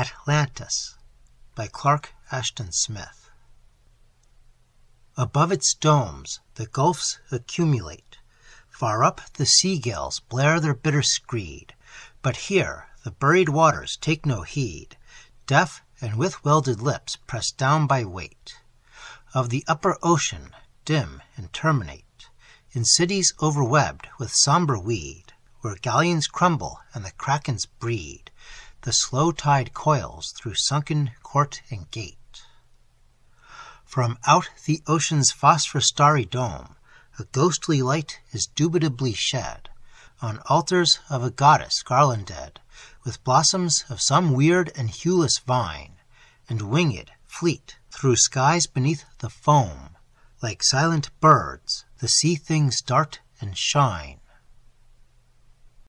Atlantis by Clark Ashton Smith. Above its domes the gulfs accumulate, far up the seagulls blare their bitter screed, but here the buried waters take no heed, deaf and with welded lips pressed down by weight of the upper ocean, dim and terminate in cities overwebbed with somber weed, where galleons crumble and the krakens breed. The slow tide coils through sunken court and gate. From out the ocean's phosphor starry dome, a ghostly light is dubitably shed on altars of a goddess garlanded with blossoms of some weird and hueless vine, and winged, fleet, through skies beneath the foam. Like silent birds, the sea things dart and shine